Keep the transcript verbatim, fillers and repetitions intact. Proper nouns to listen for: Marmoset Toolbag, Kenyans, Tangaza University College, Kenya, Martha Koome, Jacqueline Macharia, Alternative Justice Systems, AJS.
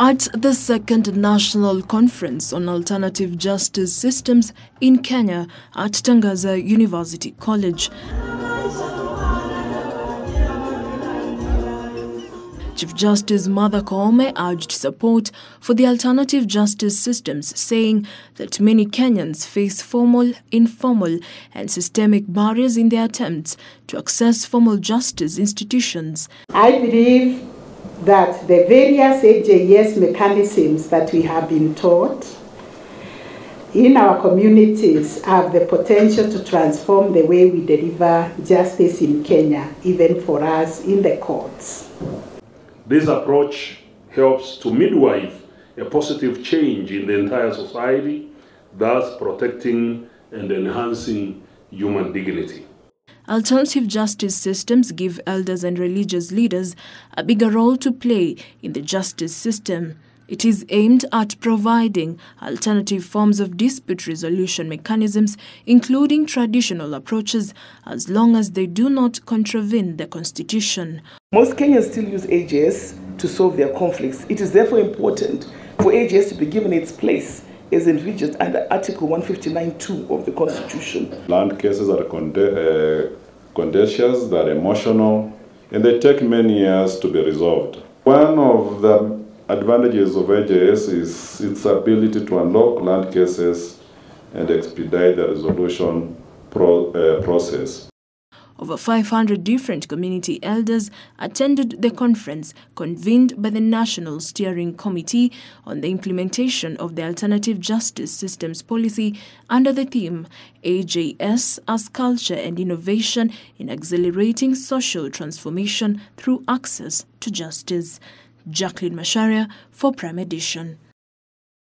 At the second National Conference on Alternative Justice Systems in Kenya at Tangaza University College, Chief Justice Martha Koome urged support for the alternative justice systems, saying that many Kenyans face formal, informal and systemic barriers in their attempts to access formal justice institutions. I believe that the various A J S mechanisms that we have been taught in our communities have the potential to transform the way we deliver justice in Kenya, even for us in the courts. This approach helps to midwife a positive change in the entire society, thus protecting and enhancing human dignity. Alternative justice systems give elders and religious leaders a bigger role to play in the justice system. It is aimed at providing alternative forms of dispute resolution mechanisms, including traditional approaches, as long as they do not contravene the constitution. Most Kenyans still use A J S to solve their conflicts. It is therefore important for A J S to be given its place as envisioned under Article one fifty-nine point two of the Constitution. Land cases are conde uh, contentious, they are emotional, and they take many years to be resolved. One of the advantages of A J S is its ability to unlock land cases and expedite the resolution pro, uh, process. Over five hundred different community elders attended the conference convened by the National Steering Committee on the implementation of the Alternative Justice Systems Policy under the theme A J S as Culture and Innovation in Accelerating Social Transformation Through Access to Justice. Jacqueline Macharia for Prime Edition.